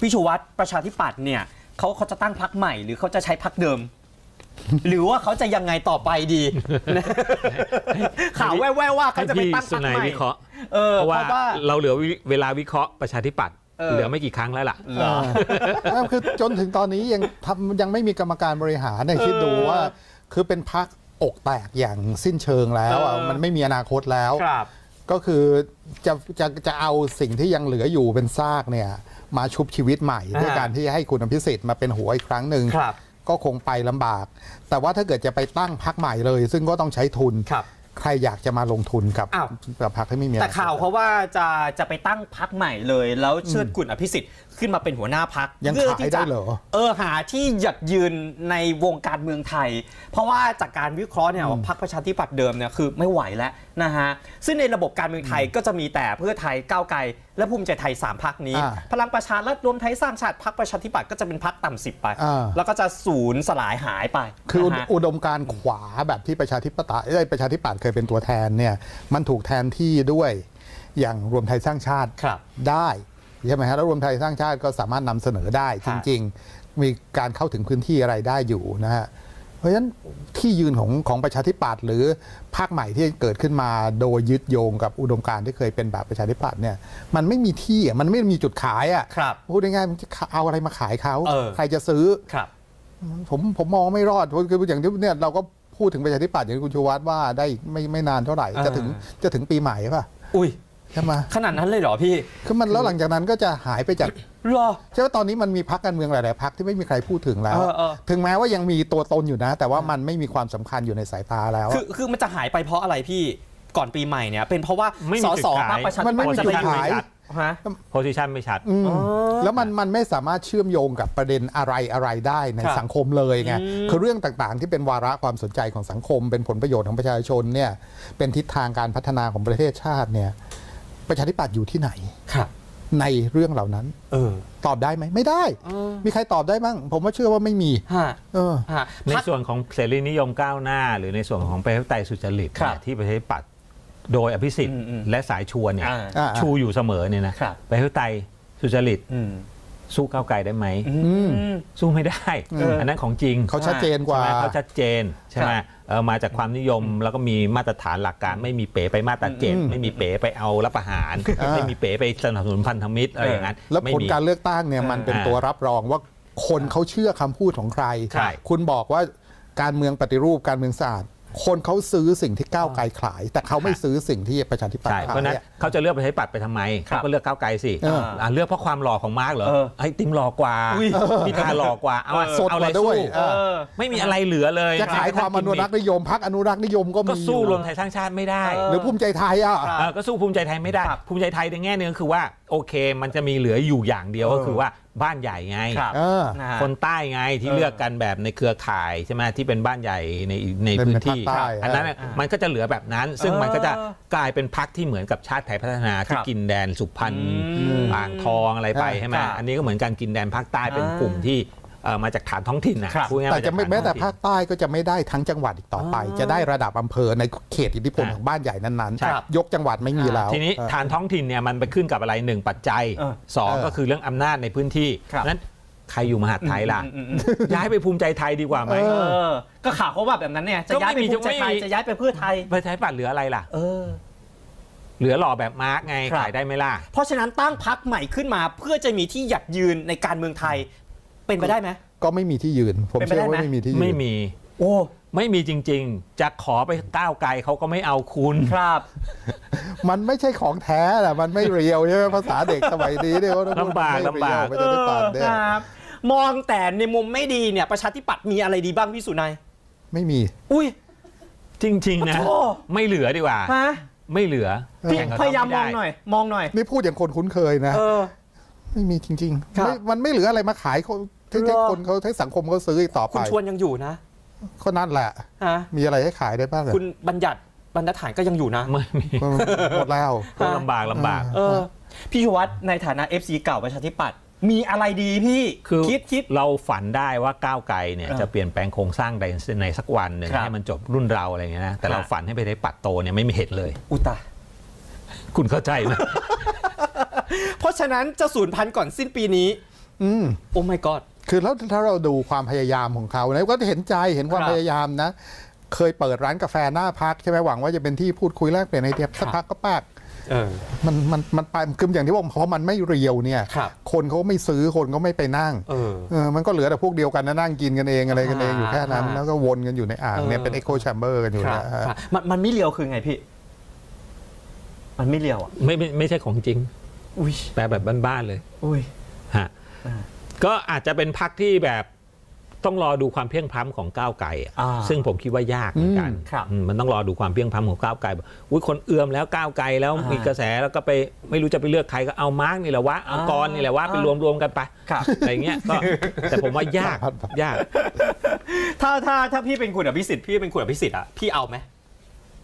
พี่ชูวัฒน์ประชาธิปัตย์เนี่ยเขาจะตั้งพรรคใหม่หรือเขาจะใช้พรรคเดิมหรือว่าเขาจะยังไงต่อไปดีข่าวแว่วๆว่าเขาจะไปตั้งพรรคใหม่เพราะว่าเราเหลือเวลาวิเคราะห์ประชาธิปัตย์เหลือไม่กี่ครั้งแล้วล่ะคือจนถึงตอนนี้ยังไม่มีกรรมการบริหารคิดดูว่าคือเป็นพรรคอกแตกอย่างสิ้นเชิงแล้วมันไม่มีอนาคตแล้วก็คือจะเอาสิ่งที่ยังเหลืออยู่เป็นซากเนี่ยมาชุบชีวิตใหม่ด้วยการที่ให้คุณอภิสิทธิ์มาเป็นหัวอีกครั้งหนึ่งก็คงไปลำบากแต่ว่าถ้าเกิดจะไปตั้งพรรคใหม่เลยซึ่งก็ต้องใช้ทุนใครอยากจะมาลงทุนกับพรรคที่ไม่มีแต่ข่าวเพราะว่าจะไปตั้งพรรคใหม่เลยแล้วเชิดกุลอภิสิทธิ์ขึ้นมาเป็นหัวหน้าพรรคเพื่อที่จะหาที่หยัดยืนในวงการเมืองไทยเพราะว่าจากการวิเคราะห์เนี่ยพรรคประชาธิปัตย์เดิมเนี่ยคือไม่ไหวแล้วนะฮะซึ่งในระบบการเมืองไทยก็จะมีแต่เพื่อไทยก้าวไกลและภูมิใจไทย3พรรคนี้พลังประชารัฐรวมไทยสร้างชาติพรรคประชาธิปัตย์ก็จะเป็นพรรคต่ำ10ไปแล้วก็จะสูญสลายหายไปคืออุดมการขวาแบบที่ประชาธิปัตย์เคยเป็นตัวแทนเนี่ยมันถูกแทนที่ด้วยอย่างรวมไทยสร้างชาติได้ใช่ไหมฮะแล้วรวมไทยสร้างชาติก็สามารถนำเสนอได้จริงๆมีการเข้าถึงพื้นที่อะไรได้อยู่นะฮะเพราะฉะนั้นที่ยืนของประชาธิปัตย์หรือพรรคใหม่ที่เกิดขึ้นมาโดยยึดโยงกับอุดมการณ์ที่เคยเป็นแบบประชาธิปัตย์เนี่ยมันไม่มีที่มันไม่มีจุดขายพูดง่ายๆมันจะเอาอะไรมาขายเขาใครจะซื้อผมมองไม่รอดคืออย่างที่เนี่ยเราก็พูดถึงประชาธิปัตย์อย่างคุณชูวัฒน์ว่าได้ไม่นานเท่าไหร่จะถึงปีใหม่ป่ะอุ้ยขนาดนั้นเลยเหรอพี่คือมันแล้วหลังจากนั้นก็จะหายไปจากหรอใช่ว่าตอนนี้มันมีพรรคการเมืองหลายๆพรรคที่ไม่มีใครพูดถึงแล้วถึงแม้ว่ายังมีตัวตนอยู่นะแต่ว่ามันไม่มีความสำคัญอยู่ในสายตาแล้วคือมันจะหายไปเพราะอะไรพี่ก่อนปีใหม่เนี่ยเป็นเพราะว่าสสพรรคประชาธิปัตย์มันไม่มีจุดขายโพสิชันไม่ชัดแล้วมันไม่สามารถเชื่อมโยงกับประเด็นอะไรได้ในสังคมเลยไงคือเรื่องต่างๆที่เป็นวาระความสนใจของสังคมเป็นผลประโยชน์ของประชาชนเนี่ยเป็นทิศทางการพัฒนาของประเทศชาติเนี่ยประชาธิปัตย์อยู่ที่ไหนในเรื่องเหล่านั้นตอบได้ไหมไม่ได้มีใครตอบได้บ้างผมว่าเชื่อว่าไม่มีในส่วนของเสรีนิยมก้าวหน้าหรือในส่วนของประชาธิปไตยสุจริตที่ประชาธิปัตย์โดยอภิสิทธิ์และสายชวนเนี่ยชูอยู่เสมอเนี่ยนะประชาธิปไตยสุจริตสู้ก้าวไกลได้ไหมสู้ไม่ได้อันนั้นของจริงเขาชัดเจนกว่าเขาชัดเจนใช่ไหมมาจากความนิยมแล้วก็มีมาตรฐานหลักการไม่มีเป๋ไปมาตรา7ไม่มีเป๋ไปเอารับประหารไม่มีเป๋ไปสนับสนุนพันธมิตรอะไรอย่างนั้นแล้วผลการเลือกตั้งเนี่ยมันเป็นตัวรับรองว่าคนเขาเชื่อคำพูดของใครคุณบอกว่าการเมืองปฏิรูปการเมืองศาสตร์คนเขาซื้อสิ่งที่ก้าวไกลขายแต่เขาไม่ซื้อสิ่งที่ประชาธิปัตย์ขายเพราะนั้นเขาจะเลือกประชาธิปัตย์ไปทำไมเขาก็เลือกก้าวไกลสิเลือกเพราะความหล่อของมาร์กเหรอไอ้ติมหล่อกว่าพิธาหล่อกว่าเอาอะไรด้วยไม่มีอะไรเหลือเลยจะขายความอนุรักษ์นิยมพรรคอนุรักษ์นิยมก็สู้รวมไทยสร้างชาติไม่ได้หรือภูมิใจไทยก็สู้ภูมิใจไทยไม่ได้ภูมิใจไทยในแง่นึงคือว่าโอเคมันจะมีเหลืออยู่อย่างเดียวก็คือว่าบ้านใหญ่ไงคนใต้ไงที่เลือกกันแบบในเครือข่ายใช่ไหมที่เป็นบ้านใหญ่ในพื้นที่อันนั้นมันก็จะเหลือแบบนั้นซึ่งมันก็จะกลายเป็นพรรคที่เหมือนกับชาติไทยพัฒนาที่กินแดนสุพรรณอ่างทองอะไรไปใช่ไหมอันนี้ก็เหมือนการกินแดนภาคใต้เป็นกลุ่มที่มาจากฐานท้องถิ่นนะแต่จะไม่แม้แต่ภาคใต้ก็จะไม่ได้ทั้งจังหวัดอีกต่อไปจะได้ระดับอำเภอในเขตอิทธิพลของบ้านใหญ่นั้นๆยกจังหวัดไม่มีแล้วทีนี้ฐานท้องถิ่นเนี่ยมันไปขึ้นกับอะไร1ปัจจัย2ก็คือเรื่องอำนาจในพื้นที่นั้นใครอยู่มหาดไทยล่ะย้ายไปภูมิใจไทยดีกว่าไหมก็ข่าวเขาว่าแบบนั้นเนี่ยจะย้ายไปภูมิใจไทยจะย้ายไปเพื่อไทยเพื่อไทยปัดเหลืออะไรล่ะเหลือหล่อแบบมาร์กไงขายได้ไหมล่ะเพราะฉะนั้นตั้งพรรคใหม่ขึ้นมาเพื่อจะมีที่หยัดยืนในการเมืองไทยเป็นไปได้ไหมก็ไม่มีที่ยืนผมเชื่อว่าไม่มีที่ยืนไม่มีโอ้ไม่มีจริงๆจะขอไปก้าวไกลเขาก็ไม่เอาคุณครับมันไม่ใช่ของแท้แหละมันไม่เรียวใช่ไหมภาษาเด็กสมัยนี้เนี่ยลำบากไม่ได้ปานเนี่ยมองแต่ในมุมไม่ดีเนี่ยประชาธิปัตย์มีอะไรดีบ้างพี่สุนัยไม่มีอุ้ยจริงๆนะไม่เหลือดีกว่าไม่เหลือพยายามมองหน่อยนี่พูดอย่างคนคุ้นเคยนะไม่มีจริงๆมันไม่เหลืออะไรมาขายให้คนเขาให้สังคมเขาซื้ออีกต่อไปคุณชวนยังอยู่นะก็นั่นแหละมีอะไรให้ขายได้บ้างคุณบัญญัติบรรทัดฐานก็ยังอยู่นะไม่มีหมดแล้วลำบากพี่ชูวัฒน์ในฐานะ FC เก่าประชาธิปัตย์มีอะไรดีพี่คือคิดเราฝันได้ว่าก้าวไกลเนี่ยจะเปลี่ยนแปลงโครงสร้างใดในสักวันหนึ่งให้มันจบรุ่นเราอะไรเงี้ยนะแต่เราฝันให้ไปได้ปัดโตเนี่ยไม่มีเหตุเลยอุตาคุณเข้าใจไหมเพราะฉะนั้นจะสูญพันธุ์ก่อนสิ้นปีนี้ โอ้ my god คือแล้วถ้าเราดูความพยายามของเขานะก็เห็นใจเห็นความพยายามนะเคยเปิดร้านกาแฟหน้าพักใช่ไหมหวังว่าจะเป็นที่พูดคุยแลกเปลี่ยนไอเดียสักพักก็ปากมันไปคืออย่างที่บอกเพราะมันไม่เรียวเนี่ยคนเขาไม่ซื้อคนก็ไม่ไปนั่งมันก็เหลือแต่พวกเดียวกันนั่งกินกันเองอะไรกันเองอยู่แค่นั้นแล้วก็วนกันอยู่ในอ่างเนี่ยเป็นเอ็กโคแชมเบอร์กันอยู่นะมันไม่เรียวคือไงพี่มันไม่เรียวอ่ะไม่ใช่ของจริงแปลแบบบ้านๆเลยฮะก็อาจจะเป็นพรรคที่แบบต้องรอดูความเพียงพร้ำของก้าวไกลซึ่งผมคิดว่ายากเหมือนกันมันต้องรอดูความเพียงพร้ำของก้าวไกลคนเอื้อมแล้วก้าวไกลแล้วมีกระแสแล้วก็ไปไม่รู้จะไปเลือกใครก็เอามาร์กนี่แหละวะเอากรนี่แหละวะไปรวมกันไปอะไรเงี้ยก็แต่ผมว่ายากถ้าพี่เป็นคุณอภิสิทธิ์อ่ะพี่เอาไหม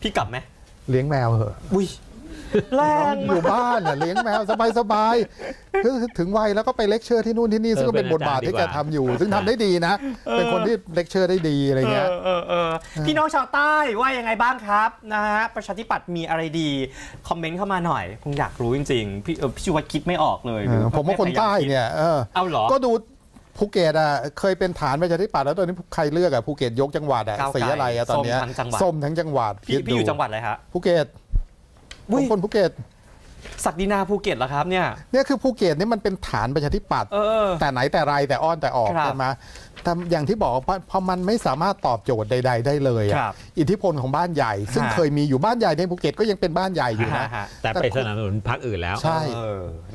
พี่กลับไหมเลี้ยงแมวเหรอแรงอยู่บ้านเลี้ยงแมวสบายๆถึงวัยแล้วก็ไปเลคเชอร์ที่นู่นที่นี่ซึ่งก็เป็นบทบาทที่แกทำอยู่ซึ่งทำได้ดีนะเป็นคนที่เลคเชอร์ได้ดีอะไรเงี้ยพี่น้องชาวใต้ว่ายังไงบ้างครับนะฮะประชาธิปัตย์มีอะไรดีคอมเมนต์เข้ามาหน่อยผมอยากรู้จริงๆพี่ชูวัฒน์คิดไม่ออกเลยผมว่าคนใต้เนี่ยเอาหรอก็ดูภูเก็ตอ่ะเคยเป็นฐานประชาธิปัตย์แล้วตอนนี้ใครเลือกอ่ะภูเก็ตยกจังหวัดอ่ะสีอะไรอ่ะตอนเนี้ยส้มทั้งจังหวัดพี่อยู่จังหวัดอะไรฮะภูเก็ตคนภูเก็ตศักดินาภูเก็ตเหรอครับเนี่ยคือภูเก็ตนี่มันเป็นฐานประชาธิปัตย์แต่ไหนแต่ไรแต่อ้อนแต่ออกกันมาแต่อย่างที่บอกพอมันไม่สามารถตอบโจทย์ใดๆได้เลยอิทธิพลของบ้านใหญ่ซึ่งเคยมีอยู่บ้านใหญ่ในภูเก็ตก็ยังเป็นบ้านใหญ่อยู่นะแต่ไปสนับสนุนพรรคอื่นแล้วใช่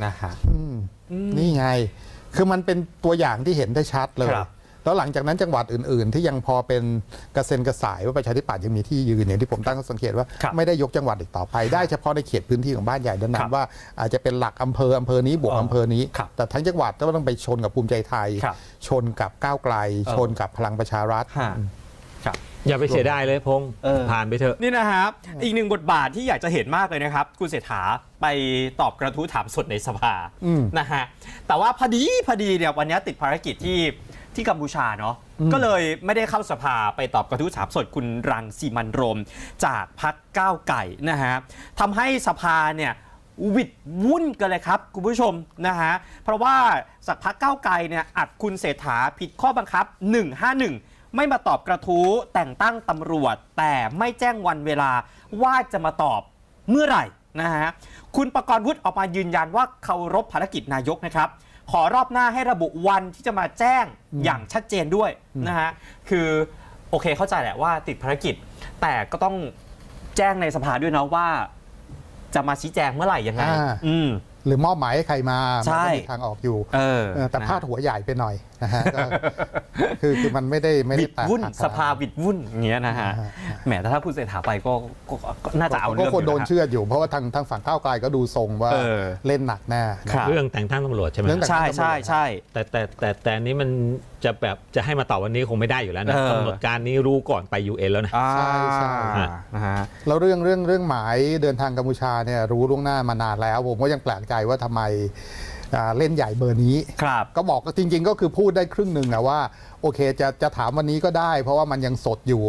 นะฮะนี่ไงคือมันเป็นตัวอย่างที่เห็นได้ชัดเลยแล้วหลังจากนั้นจังหวัดอื่นๆที่ยังพอเป็นกระเซ็นกระสายว่าประชาธิปัตย์ยังมีที่ยืนเนี่ยที่ผมตั้งข้อสังเกตว่าไม่ได้ยกจังหวัดอีกต่อไปได้เฉพาะในเขตพื้นที่ของบ้านใหญ่ด้านนั้นว่าอาจจะเป็นหลักอำเภอนี้บวกอำเภอนี้แต่ทั้งจังหวัดต้องไปชนกับภูมิใจไทยชนกับก้าวไกลชนกับพลังประชารัฐอย่าไปเสียดายเลยพงษ์ผ่านไปเถอะนี่นะครับอีกหนึ่งบทบาทที่อยากจะเห็นมากเลยนะครับคุณเศรษฐาไปตอบกระทู้ถามสดในสภานะฮะแต่ว่าพอดีเนี่ยวันนี้ติดภารกิจที่กัมพูชาเนาะก็เลยไม่ได้เข้าสภาไปตอบกระทู้ถามสดคุณรังสีมันโรมจากพรรคก้าวไก่นะฮะทำให้สภาเนี่ยวิดวุ่นกันเลยครับคุณผู้ชมนะฮะเพราะว่าจากพรรคก้าวไก่เนี่ยอัดคุณเศรษฐาผิดข้อบังคับ151ไม่มาตอบกระทู้แต่งตั้งตำรวจแต่ไม่แจ้งวันเวลาว่าจะมาตอบเมื่อไหร่นะฮะคุณปกรณ์วุฒิออกมายืนยันว่าเคารพภารกิจนายกนะครับขอรอบหน้าให้ระบุวันที่จะมาแจ้งอย่างชัดเจนด้วยนะฮะคือโอเคเข้าใจแหละว่าติดภารกิจแต่ก็ต้องแจ้งในสภาด้วยนะว่าจะมาชี้แจงเมื่อไหร่ยังไงหรือมอบหมายให้ใครมาใช่ทางออกอยู่แต่พาดหัวใหญ่ไปหน่อยนะฮะคือมันไม่ได้บิดวุ่นสภาบิดวุ่นอย่างเงี้ยนะฮะแหมถ้าคุณเศรษฐาไปก็น่าจะเอาเรื่องก็คนโดนเชื่ออยู่เพราะว่าทางฝั่งก้าวไกลก็ดูทรงว่าเล่นหนักแน่เรื่องแต่งตั้งตำรวจใช่ไหมใช่แต่นี้มันจะแบบจะให้มาต่อวันนี้คงไม่ได้อยู่แล้วนะกำหนดการนี้รู้ก่อนไป UN แล้วนะใช่ใช่นะฮะแล้วเรื่องหมายเดินทางกัมพูชาเนี่ยรู้ล่วงหน้ามานานแล้วผมก็ยังแปลกใจว่าทำไมเล่นใหญ่เบอร์นี้ก็บอกจริงๆก็คือพูดได้ครึ่งหนึ่งนะว่าโอเคจะถามวันนี้ก็ได้เพราะว่ามันยังสดอยู่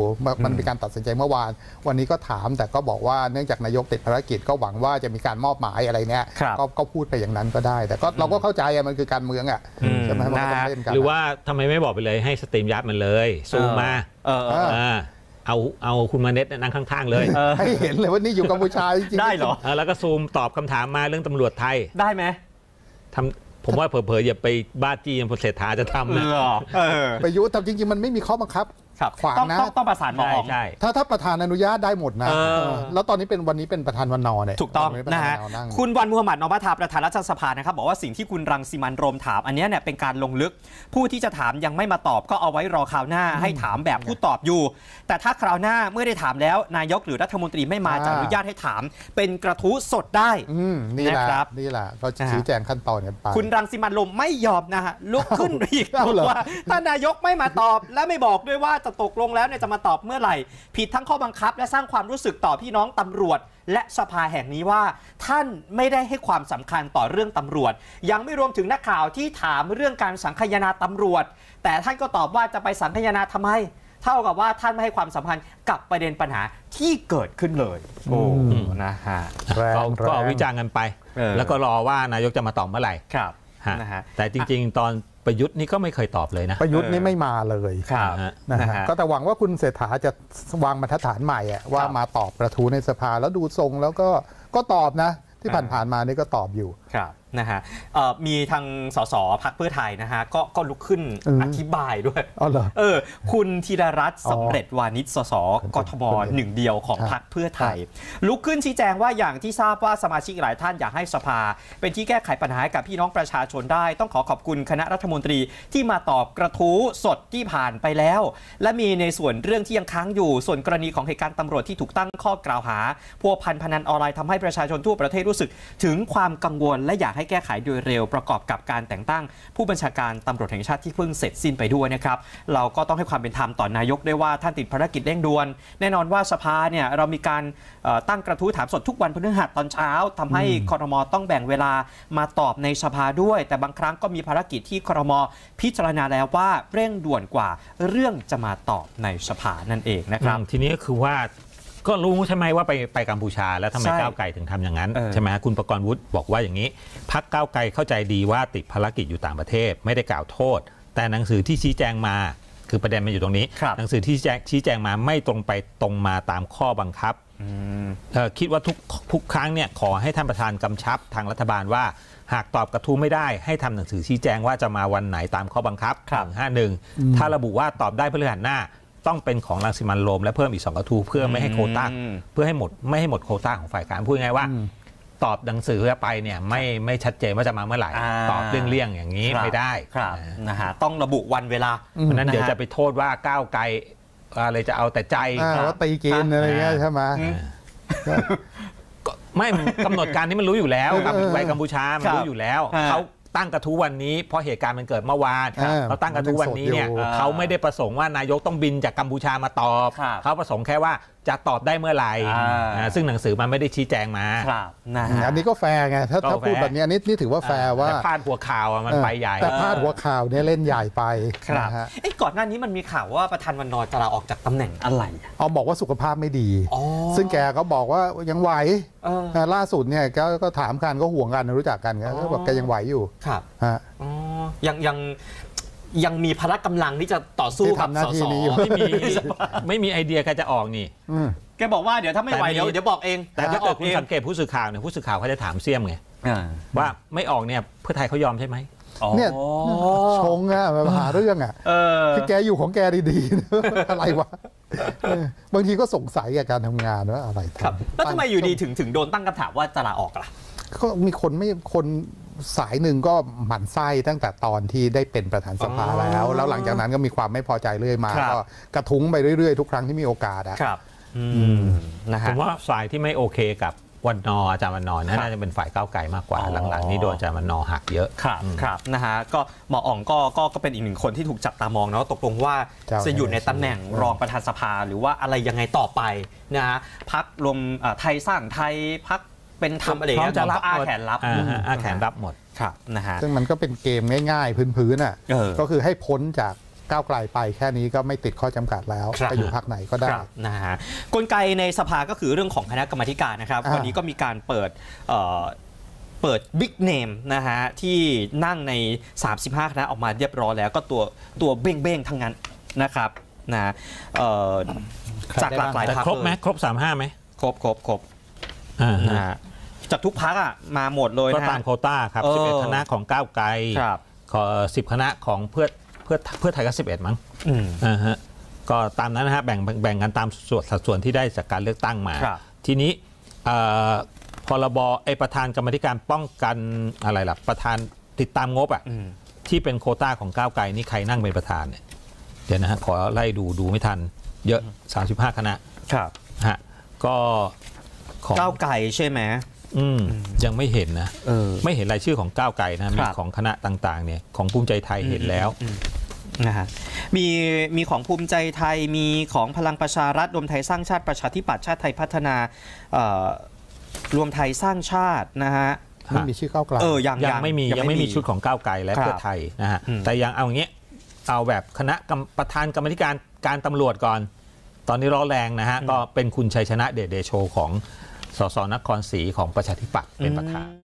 มันเป็นการตัดสินใจเมื่อวานวันนี้ก็ถามแต่ก็บอกว่าเนื่องจากนายกติดภารกิจก็หวังว่าจะมีการมอบหมายอะไรเนี้ยก็พูดไปอย่างนั้นก็ได้แต่ก็เราก็เข้าใจมันคือการเมืองอ่ะใช่ไหมมันต้องเล่นกันหรือว่าทำไมไม่บอกไปเลยให้สตรีมยัดมันเลยซูมมาเอาคุณมาเน็ตนั่งข้างๆเลยให้เห็นเลยว่านี่อยู่กัมพูชาจริงได้เหรอแล้วก็ซูมตอบคำถามมาเรื่องตำรวจไทยได้ไหมผมว่าเผลอๆอย่าไปบ้าจี้อย่างพลเศรษฐาจะทำนะประยุทธ์ทำจริงๆมันไม่มีข้อบังคับขวางนะต้องประสานมองถ้าประธานอนุญาตได้หมดนะแล้วตอนนี้เป็นวันนี้เป็นประธานวันนอเนี่ยถูกต้องนะฮะคุณวันมุฮัมหมัดนอมธาประธานรัฐสภานะครับบอกว่าสิ่งที่คุณรังสีมันโรมถามอันนี้เนี่ยเป็นการลงลึกผู้ที่จะถามยังไม่มาตอบก็เอาไว้รอคราวหน้าให้ถามแบบผู้ตอบอยู่แต่ถ้าคราวหน้าเมื่อได้ถามแล้วนายกหรือรัฐมนตรีไม่มาจะอนุญาตให้ถามเป็นกระทู้สดได้นี่แหละเราชี้แจงขั้นตอนกันไปคุณรังสีมันโรมไม่ยอมนะฮะลุกขึ้นอีกบอกว่าถ้านายกไม่มาตอบและไม่บอกด้วยว่าจะตกลงแล้วเนี่ยจะมาตอบเมื่อไหร่ผิดทั้งข้อบังคับและสร้างความรู้สึกต่อพี่น้องตำรวจและสภาแห่งนี้ว่าท่านไม่ได้ให้ความสำคัญต่อเรื่องตำรวจยังไม่รวมถึงนักข่าวที่ถามเรื่องการสังคายนาตำรวจแต่ท่านก็ตอบว่าจะไปสังคายนาทำไมเท่ากับว่าท่านไม่ให้ความสำคัญกับประเด็นปัญหาที่เกิดขึ้นเลยโอ้นะฮะก็วิจารณ์กันไปแล้วก็รอว่านายกจะมาตอบเมื่อไหร่ นะฮะแต่จริงๆตอนประยุทธ์นี่ก็ไม่เคยตอบเลยนะประยุทธ์นี่ไม่มาเลยนะฮะก็แต่หวังว่าคุณเศรษฐาจะวางบรรทัดฐานใหม่ว่ามาตอบกระทู้ในสภาแล้วดูทรงแล้วก็ตอบนะที่ผ่านๆมานี่ก็ตอบอยู่ครับนะฮะมีทางส.ส.พรรคเพื่อไทยนะฮะก็ลุกขึ้นอธิบายด้วยคุณธีรรัตน์สำเร็จวานิชส.ส.กทม.หนึ่งเดียวของพรรคเพื่อไทยลุกขึ้นชี้แจงว่าอย่างที่ทราบว่าสมาชิกหลายท่านอยากให้สภาเป็นที่แก้ไขปัญหากับพี่น้องประชาชนได้ต้องขอบคุณคณะรัฐมนตรีที่มาตอบกระทู้สดที่ผ่านไปแล้วและมีในส่วนเรื่องที่ยังค้างอยู่ส่วนกรณีของเหตุการณ์ตำรวจที่ถูกตั้งข้อกล่าวหาพัวพันพนันออนไลน์ทำให้ประชาชนทั่วประเทศรู้สึกถึงความกังวลและอยากให้แก้ไขโดยเร็วประกอบกับการแต่งตั้งผู้บัญชาการตำรวจแห่งชาติที่เพิ่งเสร็จสิ้นไปด้วยนะครับเราก็ต้องให้ความเป็นธรรมต่อนายกด้วยว่าท่านติดภารกิจเร่งด่วนแน่นอนว่าสภาเนี่ยเรามีการตั้งกระทู้ถามสดทุกวันพฤหัสตอนเช้าทำให้ครม.ต้องแบ่งเวลามาตอบในสภาด้วยแต่บางครั้งก็มีภารกิจที่ครม.พิจารณาแล้วว่าเร่งด่วนกว่าเรื่องจะมาตอบในสภานั่นเองนะครับทีนี้คือว่าก็รู้ใช่ไหมว่าไปกัมพูชาแล้วทำไมก้าวไกลถึงทำอย่างนั้นใช่ไหมคุณประกรณ์วุฒิบอกว่าอย่างนี้พรรคก้าวไกลเข้าใจดีว่าติดภารกิจอยู่ต่างประเทศไม่ได้กล่าวโทษแต่หนังสือที่ชี้แจงมาคือประเด็นมันอยู่ตรงนี้หนังสือที่ชี้แจงมาไม่ตรงไปตรงมาตามข้อบังคับคิดว่าทุกครั้งเนี่ยขอให้ท่านประธานกำชับทางรัฐบาลว่าหากตอบกระทู้ไม่ได้ให้ทำหนังสือชี้แจงว่าจะมาวันไหนตามข้อบังคับ151ถ้าระบุว่าตอบได้พฤหัสหน้าต้องเป็นของรังสิมันต์โรมและเพิ่มอีก2กระทู้เพื่อไม่ให้โควต้าเพื่อให้หมดไม่ให้หมดโควต้าของฝ่ายการพูดง่ายว่าตอบหนังสือไปเนี่ยไม่ชัดเจนว่าจะมาเมื่อไหร่ตอบเลี่ยงๆอย่างนี้ไม่ได้นะฮะต้องระบุวันเวลาเพราะนั้นเดี๋ยวจะไปโทษว่าก้าวไกลอะไรจะเอาแต่ใจว่าตีกินอะไรเงี้ยใช่ไหมไม่กำหนดการนี้มันรู้อยู่แล้วไปกัมพูชามันรู้อยู่แล้วเขาตั้งกระทู้วันนี้เพราะเหตุการณ์มันเกิดเมื่อวานเขาตั้งกระทู้วันนี้เนี่ยเขาไม่ได้ประสงค์ว่านายกต้องบินจากกัมพูชามาตอบเขาประสงค์แค่ว่าจะตอบได้เมื่อไหร่ซึ่งหนังสือมันไม่ได้ชี้แจงมาอันนี้ก็แฟร์ไงถ้าพูดแบบนี้นี่ถือว่าแฟร์ว่าพาดหัวข่าวมันไปใหญ่แต่พาดหัวข่าวเนี่ยเล่นใหญ่ไปครับก่อนหน้านี้มันมีข่าวว่าประธานวันนอจะลาออกจากตำแหน่งอะไรเอาบอกว่าสุขภาพไม่ดีซึ่งแกก็บอกว่ายังไหวล่าสุดเนี่ยก็ถามกันก็ห่วงกันรู้จักกันก็บอกแกยังไหวอยู่ครับยังมีพละกำลังที่จะต่อสู้กับส.ส.ไม่มีไอเดียการจะออกนี่แกบอกว่าเดี๋ยวถ้าไม่ไหวเดี๋ยวบอกเองแต่ถ้าเกิดคุณสังเกตผู้สื่อข่าวเนี่ยผู้สื่อข่าวเขาจะถามเสี่ยมไงว่าไม่ออกเนี่ยเพื่อไทยเขายอมใช่ไหมเนี่ยชงอะมาหาเรื่องอะคือแกอยู่ของแกดีๆอะไรวะบางทีก็สงสัยกับการทำงานว่าอะไรครับแล้วทำไมอยู่ดีถึงโดนตั้งคำถามว่าจะลาออกล่ะก็มีคนสายหนึ่งก็หมั่นไส้ตั้งแต่ตอนที่ได้เป็นประธานสภาแล้วหลังจากนั้นก็มีความไม่พอใจเรื่อยมาก็กระทุ้งไปเรื่อยๆทุกครั้งที่มีโอกาสครับนะฮะผมว่าสายที่ไม่โอเคกับวันนออาจารย์วันนอน่าจะเป็นฝ่ายก้าวไกลมากกว่าหลังๆนี้โดนอาจารย์วันนอหักเยอะครับนะฮะก็หมออ๋องก็เป็นอีกหนึ่งคนที่ถูกจับตามองเนาะตกลงว่าจะอยู่ในตำแหน่งรองประธานสภาหรือว่าอะไรยังไงต่อไปนะฮะพรรครวมไทยสร้างไทยพรรคเป็นทำอะไรเขาจะรับอาแขนรับหมดครับนะฮะซึ่งมันก็เป็นเกมง่ายๆพื้นๆอ่ะก็คือให้พ้นจากก้าวไกลไปแค่นี้ก็ไม่ติดข้อจำกัดแล้วไปอยู่พรรคไหนก็ได้นะฮะกลไกในสภาก็คือเรื่องของคณะกรรมการนะครับวันนี้ก็มีการเปิดบิ๊กเนมนะฮะที่นั่งใน35คณะออกมาเรียบร้อยแล้วก็ตัวเบ้งๆทั้งนั้นนะครับนะจากหลากหลายพรรคครบไหมครบ35ไหมครบจากทุกพรรคอ่ะมาหมดเลยก็ตามโควต้าครับ11คณะของก้าวไกล10คณะของเพื่อไทยก็11มั้งก็ตามนั้นนะฮะแบ่งกันตามสัดส่วนที่ได้จากการเลือกตั้งมาทีนี้พรบประธานกรรมธิการป้องกันอะไรล่ะประธานติดตามงบอ่ะที่เป็นโควต้าของก้าวไกลนี่ใครนั่งเป็นประธานเนี่ยเดี๋ยวนะฮะขอไล่ดูไม่ทันเยอะ35คณะฮะก็ก้าวไกลใช่ไหมยังไม่เห็นนะไม่เห็นรายชื่อของก้าวไกลนะมีของคณะต่างๆเนี่ยของภูมิใจไทยเห็นแล้วนะฮะมีของภูมิใจไทยมีของพลังประชารัฐรวมไทยสร้างชาติประชาธิปัตย์ชาติไทยพัฒนารวมไทยสร้างชาตินะฮะไม่มีชื่อก้าวไกลยังไม่มีชุดของก้าวไกลและเพื่อไทยนะฮะแต่ยังเอาอย่างเงี้ยเอาแบบคณะประธานกรรมธิการการตำรวจก่อนตอนนี้ร้อนแรงนะฮะก็เป็นคุณชัยชนะเดชโชของส.ส.นครศรีของประชาธิปัตย์เป็นประธาน